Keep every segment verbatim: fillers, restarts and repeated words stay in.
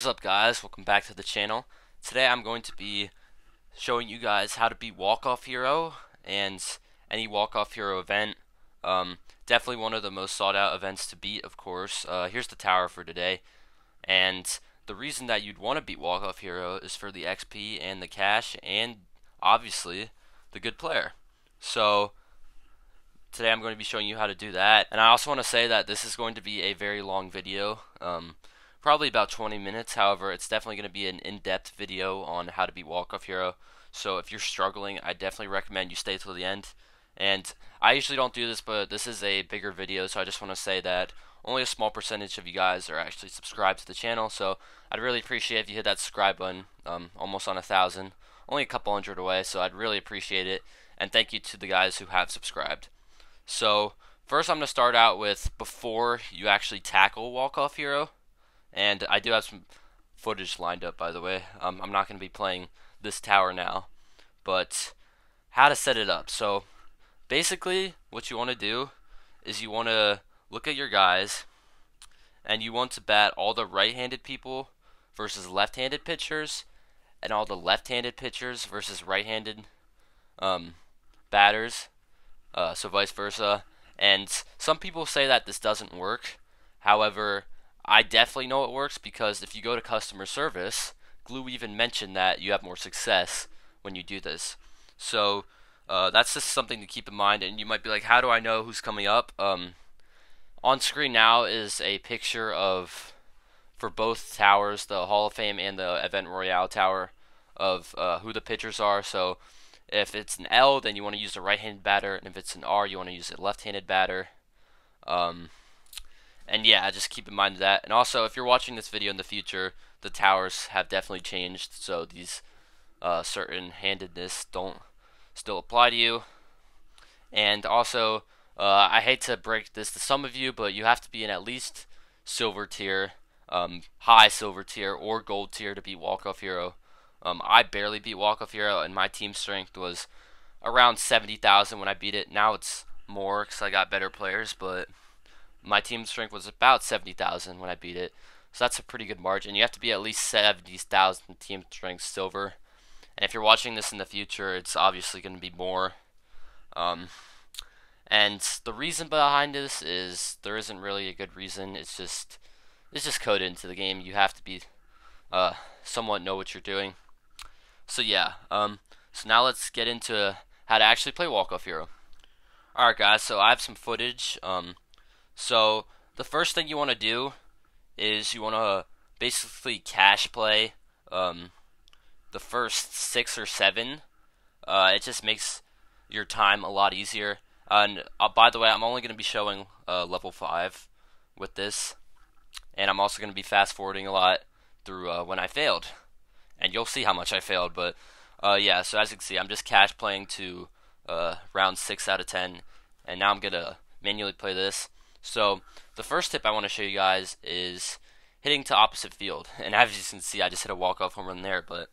What's up, guys? Welcome back to the channel. Today I'm going to be showing you guys how to beat Walk Off Hero and any Walk Off Hero event. Um, definitely one of the most sought out events to beat, of course. Uh, here's the tower for today. And the reason that you'd want to beat Walk Off Hero is for the X P and the cash and obviously the good player. So today I'm going to be showing you how to do that. And I also want to say that this is going to be a very long video. Um, Probably about twenty minutes, however, it's definitely going to be an in-depth video on how to beat Walk Off Hero. So if you're struggling, I definitely recommend you stay till the end. And I usually don't do this, but this is a bigger video, so I just want to say that only a small percentage of you guys are actually subscribed to the channel. So I'd really appreciate if you hit that subscribe button, um, almost on a thousand, only a couple hundred away, so I'd really appreciate it. And thank you to the guys who have subscribed. So first I'm going to start out with before you actually tackle Walk Off Hero. And I do have some footage lined up, by the way. Um, I'm not going to be playing this tower now. But how to set it up. So basically what you want to do is you want to look at your guys. And you want to bat all the right-handed people versus left-handed pitchers. And all the left-handed pitchers versus right-handed um, batters. Uh, so vice versa. And some people say that this doesn't work. However, I definitely know it works because if you go to customer service, Glue even mentioned that you have more success when you do this. So uh, that's just something to keep in mind. And you might be like, how do I know who's coming up? Um, on screen now is a picture of, for both towers, the Hall of Fame and the Event Royale tower, of uh, who the pitchers are. So if it's an L, then you want to use a right-handed batter. And if it's an R, you want to use a left-handed batter. Um... And yeah, just keep in mind that. And also, if you're watching this video in the future, the towers have definitely changed, so these uh, certain handedness don't still apply to you. And also, uh, I hate to break this to some of you, but you have to be in at least silver tier, um, high silver tier, or gold tier to beat Walk Off Hero. Um, I barely beat Walk Off Hero, and my team strength was around seventy thousand when I beat it. Now it's more because I got better players, but my team strength was about seventy thousand when I beat it. So that's a pretty good margin. You have to be at least seventy thousand team strength silver. And if you're watching this in the future, it's obviously going to be more. Um, and the reason behind this is there isn't really a good reason. It's just it's just coded into the game. You have to be uh, somewhat know what you're doing. So yeah. Um, so now let's get into how to actually play Walk Off Hero. Alright guys, so I have some footage. Um... So the first thing you want to do is you want to basically cash play um, the first six or seven. Uh, it just makes your time a lot easier. And uh, by the way, I'm only going to be showing uh, level five with this. And I'm also going to be fast forwarding a lot through uh, when I failed. And you'll see how much I failed. But uh, yeah, so as you can see, I'm just cash playing to uh, round six out of ten. And now I'm going to manually play this. So the first tip I want to show you guys is hitting to opposite field. And as you can see, I just hit a walk-off home run there, but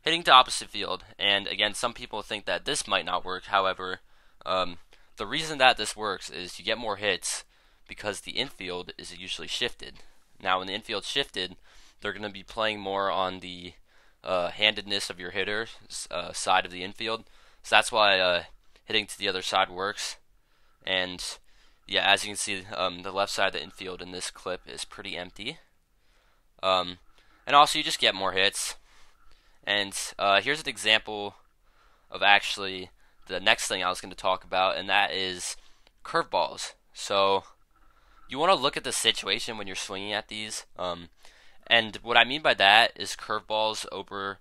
hitting to opposite field. And again, some people think that this might not work. However, um, the reason that this works is you get more hits because the infield is usually shifted. Now when the infield shifted, they're going to be playing more on the uh, handedness of your hitter uh, side of the infield. So that's why uh, hitting to the other side works. And yeah, as you can see, um, the left side of the infield in this clip is pretty empty. Um, and also, you just get more hits. And uh, here's an example of actually the next thing I was going to talk about, and that is curveballs. So you want to look at the situation when you're swinging at these. Um, and what I mean by that is curveballs over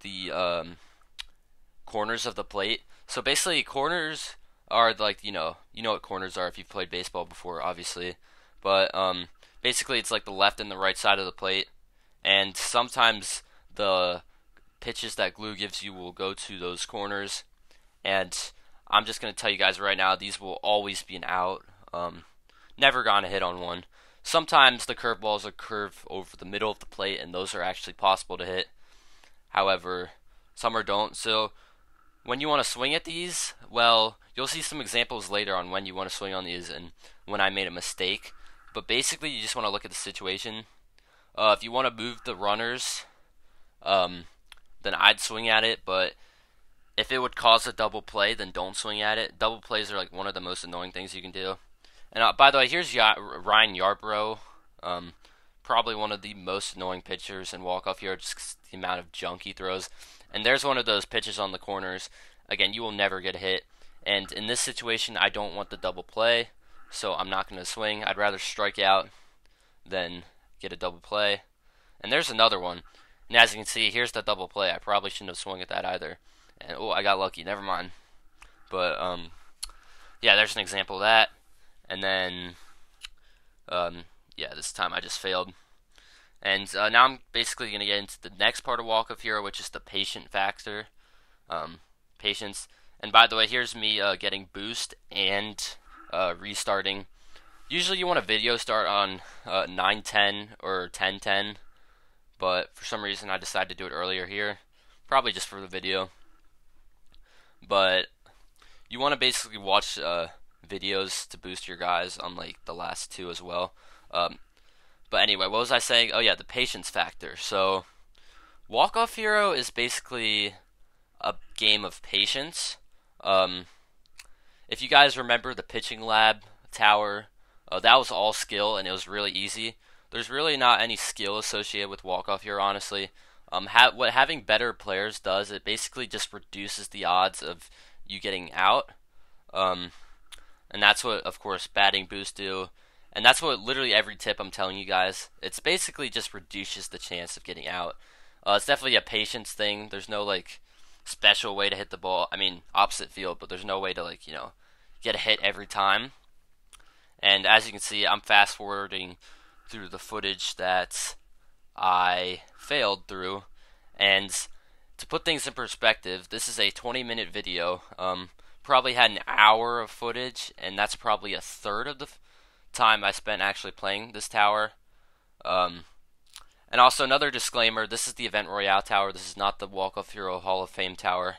the um, corners of the plate. So basically, corners are like, you know, you know what corners are if you've played baseball before, obviously. But um, basically it's like the left and the right side of the plate. And sometimes the pitches that Glue gives you will go to those corners. And I'm just going to tell you guys right now, these will always be an out. Um, never gone a hit on one. Sometimes the curveballs are curved over the middle of the plate, and those are actually possible to hit. However, some are don't. So when you want to swing at these, well, you'll see some examples later on when you want to swing on these and when I made a mistake. But basically, you just want to look at the situation. Uh, if you want to move the runners, um, then I'd swing at it, but if it would cause a double play, then don't swing at it. Double plays are like one of the most annoying things you can do. And uh, by the way, here's y Ryan Yarbrough, um, probably one of the most annoying pitchers in Walk Off Hero, just the amount of junk he throws. And there's one of those pitches on the corners. Again, you will never get hit. And in this situation, I don't want the double play, so I'm not going to swing. I'd rather strike out than get a double play. And there's another one. And as you can see, here's the double play. I probably shouldn't have swung at that either. And oh, I got lucky. Never mind. But um, yeah, there's an example of that. And then um, yeah, this time I just failed. And uh, now I'm basically going to get into the next part of Walk Off Hero, which is the patient factor. Um, patience. And by the way, here's me uh, getting boost and uh, restarting. Usually you want a video start on uh, nine ten or ten ten, but for some reason I decided to do it earlier here, probably just for the video. But you want to basically watch uh, videos to boost your guys, unlike the last two as well. Um, but anyway, what was I saying? Oh yeah, the patience factor. So Walk Off Hero is basically a game of patience. Um, if you guys remember the pitching lab tower, uh, that was all skill and it was really easy. There's really not any skill associated with Walk Off Hero, honestly. Um, ha what having better players does, it basically just reduces the odds of you getting out. Um, and that's what, of course, batting boosts do. And that's what literally every tip I'm telling you guys, it's basically just reduces the chance of getting out. Uh, it's definitely a patience thing. There's no, like, special way to hit the ball. I mean, opposite field, but there's no way to, like, you know, get a hit every time. And as you can see, I'm fast forwarding through the footage that I failed through. And to put things in perspective, this is a twenty minute video. Um, probably had an hour of footage, and that's probably a third of the f time I spent actually playing this tower. Um, And also another disclaimer, this is the Event Royale Tower, this is not the Walk Off Hero Hall of Fame Tower.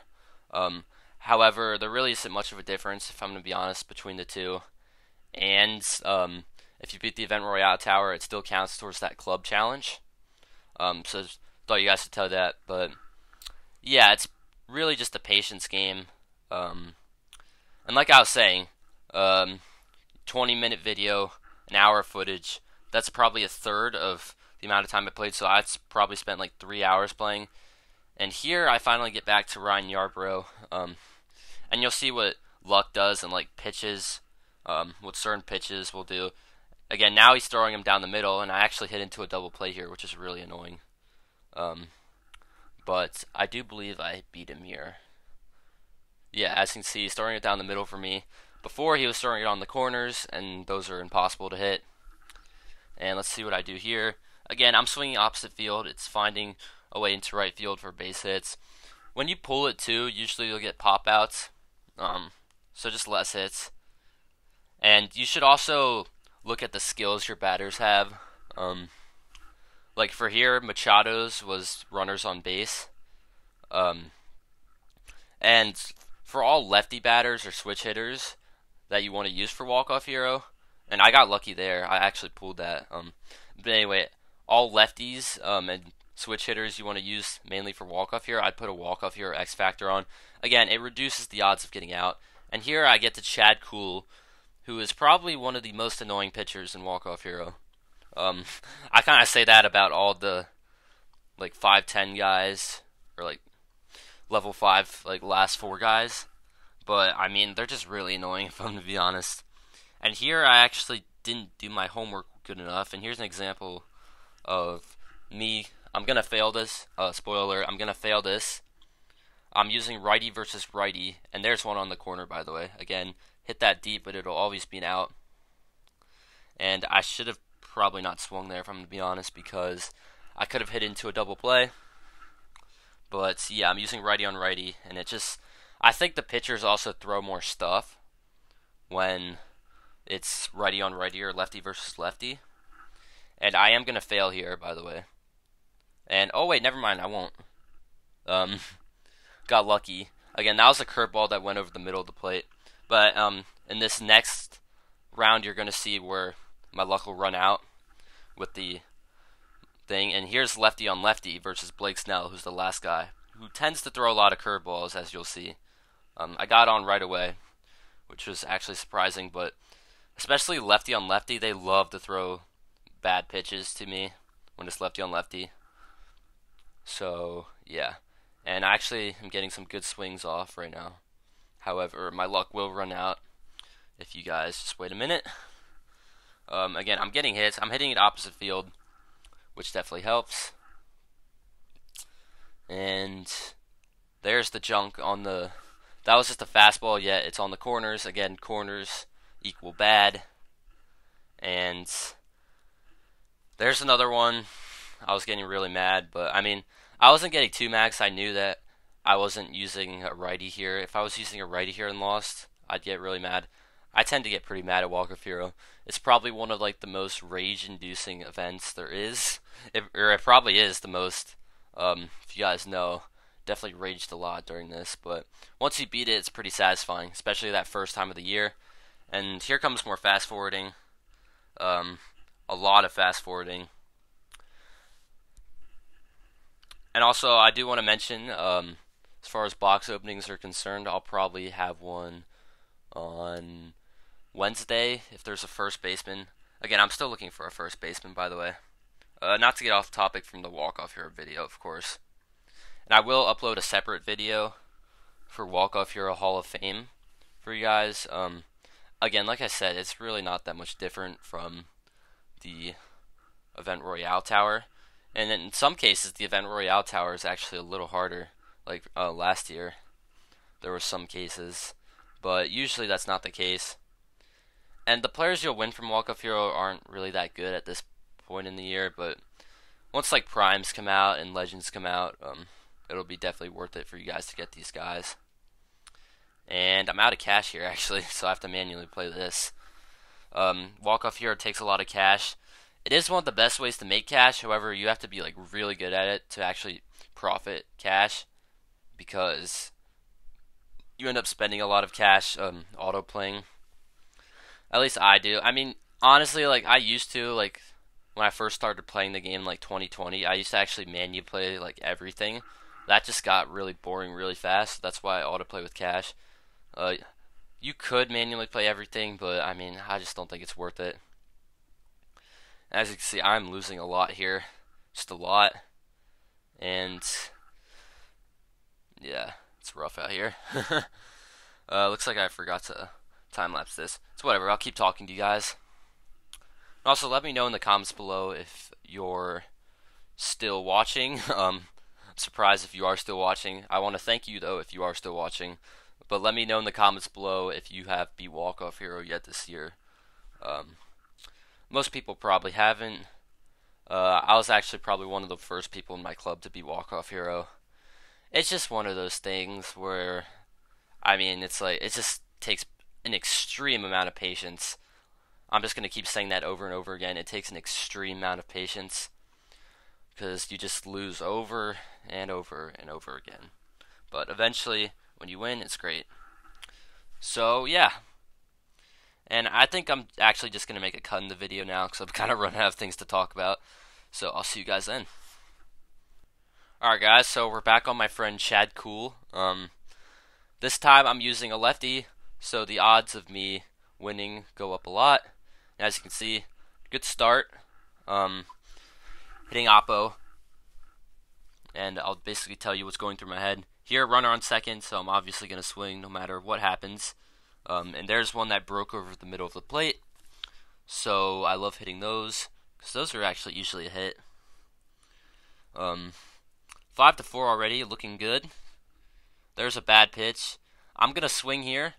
Um, however, there really isn't much of a difference, if I'm going to be honest, between the two. And um, if you beat the Event Royale Tower, it still counts towards that club challenge. Um, so thought you guys would tell that, but yeah, it's really just a patience game. Um, and like I was saying, um, twenty minute video, an hour of footage, that's probably a third of the amount of time I played, so I probably spent like three hours playing. And here I finally get back to Ryan Yarbrough, um, and you'll see what luck does and like pitches, um, what certain pitches will do. Again, now he's throwing him down the middle, and I actually hit into a double play here, which is really annoying. Um, but I do believe I beat him here. Yeah, as you can see, he's throwing it down the middle for me. Before, he was throwing it on the corners, and those are impossible to hit. And let's see what I do here. Again, I'm swinging opposite field. It's finding a way into right field for base hits. When you pull it too, usually you'll get pop outs. Um, so just less hits. And you should also look at the skills your batters have. Um, like for here, Machado's was runners on base. Um, and for all lefty batters or switch hitters that you want to use for Walk Off Hero, and I got lucky there. I actually pulled that. Um, but anyway, all lefties um, and switch hitters you want to use mainly for Walk Off Hero, I'd put a Walk Off Hero X Factor on. Again, it reduces the odds of getting out. And here I get to Chad Kuhl, who is probably one of the most annoying pitchers in Walk Off Hero. Um, I kind of say that about all the like five ten guys, or like level five, like last four guys. But I mean, they're just really annoying if I'm to be honest. And here I actually didn't do my homework good enough. And here's an example of me, I'm gonna fail this, uh, spoiler, I'm gonna fail this. I'm using righty versus righty, and there's one on the corner, by the way. Again, hit that deep, but it'll always be an out. And I should have probably not swung there, if I'm gonna be honest, because I could have hit into a double play. But yeah, I'm using righty on righty, and it just, I think the pitchers also throw more stuff when it's righty on righty or lefty versus lefty. And I am going to fail here, by the way. And, oh wait, never mind, I won't. Um, got lucky. Again, that was a curveball that went over the middle of the plate. But um, in this next round, you're going to see where my luck will run out with the thing. And here's lefty on lefty versus Blake Snell, who's the last guy, who tends to throw a lot of curveballs, as you'll see. Um, I got on right away, which was actually surprising, but especially lefty on lefty, they love to throw bad pitches to me when it's lefty on lefty. So, yeah. And I actually am getting some good swings off right now. However, my luck will run out if you guys just wait a minute. Um, again, I'm getting hits. I'm hitting it opposite field, which definitely helps. And there's the junk on the... That was just a fastball, yet it's on the corners. Again, corners equal bad. And there's another one. I was getting really mad, but I mean, I wasn't getting too mad because I knew that I wasn't using a righty here. If I was using a righty here and lost, I'd get really mad. I tend to get pretty mad at Walk Off Hero. It's probably one of like the most rage-inducing events there is. It, or it probably is the most. Um, if you guys know, definitely raged a lot during this. But once you beat it, it's pretty satisfying, especially that first time of the year. And here comes more fast-forwarding. Um, a lot of fast-forwarding. And also, I do want to mention, um, as far as box openings are concerned, I'll probably have one on Wednesday if there's a first baseman. Again, I'm still looking for a first baseman, by the way. Uh, not to get off topic from the Walk Off Hero video, of course. And I will upload a separate video for Walk Off Hero Hall of Fame for you guys. Um, again, like I said, it's really not that much different from the Event Royale Tower. And in some cases, the Event Royale Tower is actually a little harder. Like uh, last year, there were some cases. But usually that's not the case. And the players you'll win from Walk Off Hero aren't really that good at this point in the year. But once like Primes come out and Legends come out, um, it'll be definitely worth it for you guys to get these guys. And I'm out of cash here, actually, so I have to manually play this. Um, Walk Off Hero takes a lot of cash. It is one of the best ways to make cash. However, you have to be like really good at it to actually profit cash, because you end up spending a lot of cash um, auto playing. At least I do. I mean, honestly, like I used to, like when I first started playing the game, like twenty twenty, I used to actually manually play like everything. That just got really boring really fast. That's why I auto play with cash. Uh, you could manually play everything, but I mean, I just don't think it's worth it. As you can see, I'm losing a lot here, just a lot, and yeah, it's rough out here. uh, looks like I forgot to time-lapse this. It's whatever, I'll keep talking to you guys. And also, let me know in the comments below if you're still watching. um, I'm surprised if you are still watching. I want to thank you, though, if you are still watching, but let me know in the comments below if you have beat Walk Off Hero yet this year. Um... Most people probably haven't. Uh, I was actually probably one of the first people in my club to be Walk Off Hero. It's just one of those things where, I mean, it's like, it just takes an extreme amount of patience. I'm just going to keep saying that over and over again. It takes an extreme amount of patience, because you just lose over and over and over again. But eventually, when you win, it's great. So, yeah. And I think I'm actually just going to make a cut in the video now, because I've kind of run out of things to talk about. So I'll see you guys then. Alright guys, so we're back on my friend Chad Cool. Um, this time I'm using a lefty, so the odds of me winning go up a lot. And as you can see, good start. Um, hitting oppo. And I'll basically tell you what's going through my head. Here, runner on second, so I'm obviously going to swing no matter what happens. Um, and there's one that broke over the middle of the plate, so I love hitting those, because those are actually usually a hit. Um, five to four already, looking good. There's a bad pitch. I'm going to swing here,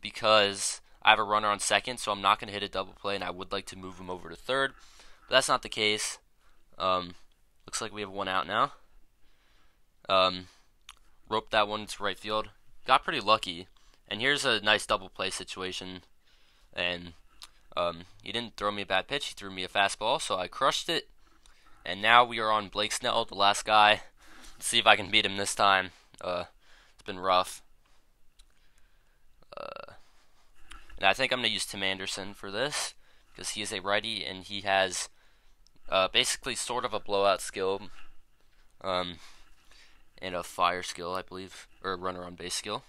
because I have a runner on second, so I'm not going to hit a double play, and I would like to move him over to third, but that's not the case. Um, looks like we have one out now. Um, roped that one to right field. Got pretty lucky. And here's a nice double play situation, and um, he didn't throw me a bad pitch, he threw me a fastball, so I crushed it, and now we are on Blake Snell, the last guy. Let's see if I can beat him this time. Uh, it's been rough. Uh, and I think I'm going to use Tim Anderson for this, because he is a righty, and he has Uh, basically, sort of a blowout skill, um, and a fire skill, I believe, or a runner on base skill.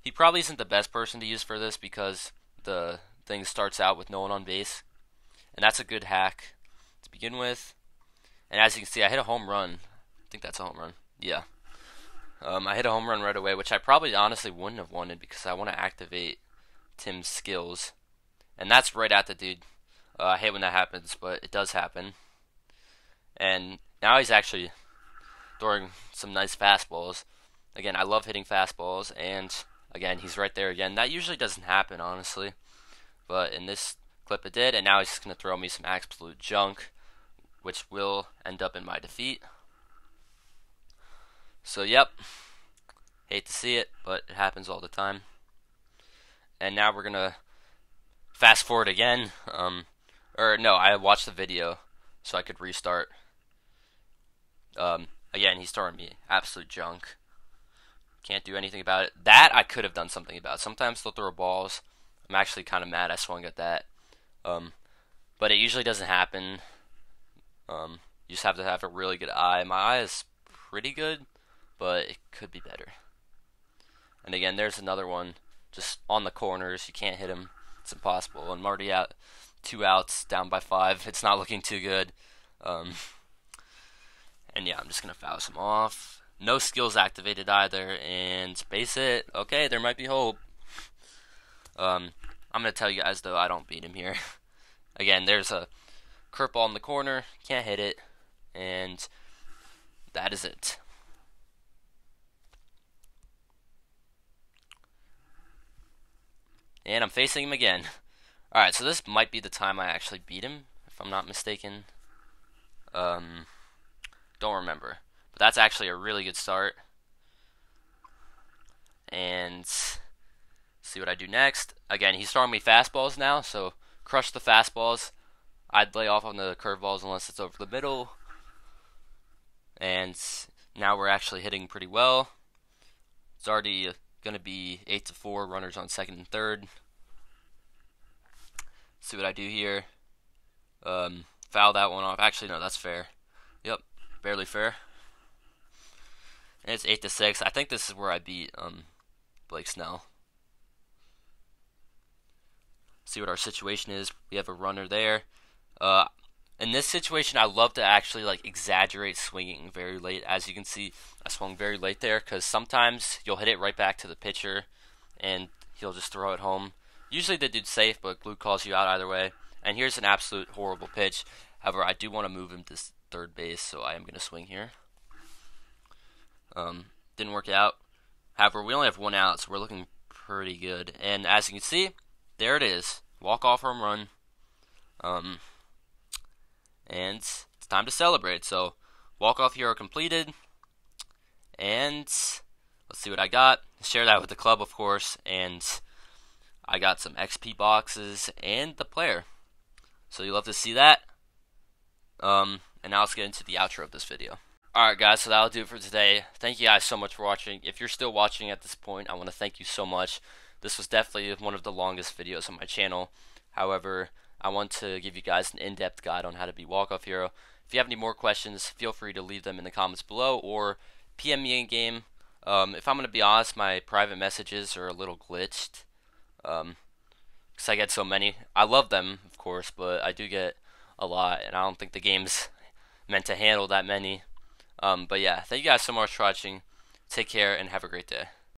He probably isn't the best person to use for this because the thing starts out with no one on base, and that's a good hack to begin with. And as you can see, I hit a home run. I think that's a home run. Yeah. Um, I hit a home run right away, which I probably honestly wouldn't have wanted because I want to activate Tim's skills. And that's right at the dude. Uh, I hate when that happens, but it does happen. And now he's actually throwing some nice fastballs. Again, I love hitting fastballs, and again, he's right there again. That usually doesn't happen, honestly. But in this clip it did, and now he's just going to throw me some absolute junk, which will end up in my defeat. So, yep. Hate to see it, but it happens all the time. And now we're going to fast forward again. Um, or, no, I watched the video so I could restart. Um, again, he's throwing me absolute junk. Can't do anything about it. That I could have done something about. Sometimes they'll throw balls. I'm actually kind of mad I swung at that. Um, but it usually doesn't happen. Um, you just have to have a really good eye. My eye is pretty good, but it could be better. And again, there's another one. Just on the corners. You can't hit him. It's impossible. And I'm already out two outs, down by five. It's not looking too good. Um, and yeah, I'm just going to foul him off. No skills activated either, and base it. Okay, there might be hope. Um, I'm going to tell you guys, though, I don't beat him here. Again, there's a curveball in the corner. Can't hit it. And that is it. And I'm facing him again. Alright, so this might be the time I actually beat him, if I'm not mistaken. Um, don't remember. But that's actually a really good start. And see what I do next. Again, he's throwing me fastballs now, so crush the fastballs. I'd lay off on the curveballs unless it's over the middle. And now we're actually hitting pretty well. It's already going to be eight to four, runners on second and third. See what I do here. Um, foul that one off. Actually, no, that's fair. Yep, barely fair. And it's eight to six. I think this is where I beat um, Blake Snell. See what our situation is. We have a runner there. Uh, in this situation, I love to actually like exaggerate swinging very late. As you can see, I swung very late there because sometimes you'll hit it right back to the pitcher, and he'll just throw it home. Usually the dude's safe, but glue calls you out either way. And here's an absolute horrible pitch. However, I do want to move him to third base, so I am going to swing here. Um, didn't work out. However, we only have one out, so we're looking pretty good. And as you can see, there it is. Walk off home run. Um, and it's time to celebrate. So, Walk Off Hero completed. And let's see what I got. Share that with the club, of course. And I got some X P boxes and the player. So, you'll love to see that. Um, and now let's get into the outro of this video. Alright guys, so that'll do it for today. Thank you guys so much for watching. If you're still watching at this point, I want to thank you so much. This was definitely one of the longest videos on my channel. However, I want to give you guys an in-depth guide on how to be Walk Off Hero. If you have any more questions, feel free to leave them in the comments below or P M me in-game. Um, if I'm going to be honest, my private messages are a little glitched um, because I get so many. I love them, of course, but I do get a lot, and I don't think the game's meant to handle that many. Um, but yeah, thank you guys so much for watching. Take care and have a great day.